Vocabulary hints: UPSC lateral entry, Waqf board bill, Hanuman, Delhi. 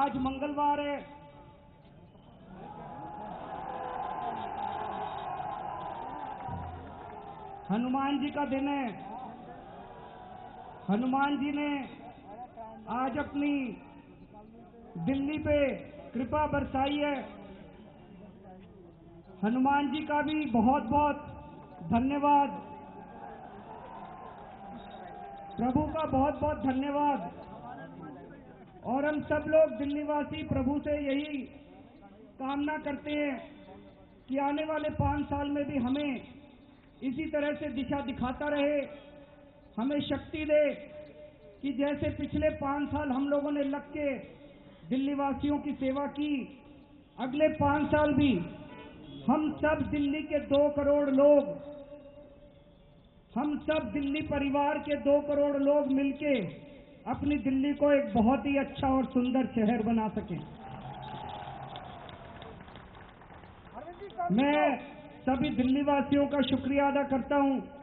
आज मंगलवार है, हनुमान जी का दिन है। हनुमान जी ने आज अपनी दिल्ली पे कृपा बरसाई है। हनुमान जी का भी बहुत बहुत धन्यवाद, प्रभु का बहुत बहुत धन्यवाद। और हम सब लोग दिल्लीवासी प्रभु से यही कामना करते हैं कि आने वाले 5 साल में भी हमें इसी तरह से दिशा दिखाता रहे, हमें शक्ति दे कि जैसे पिछले 5 साल हम लोगों ने लग के दिल्लीवासियों की सेवा की, अगले 5 साल भी हम सब दिल्ली के 2 करोड़ लोग, हम सब दिल्ली परिवार के 2 करोड़ लोग मिलके अपनी दिल्ली को एक बहुत ही अच्छा और सुंदर शहर बना सकें। मैं सभी दिल्लीवासियों का शुक्रिया अदा करता हूं।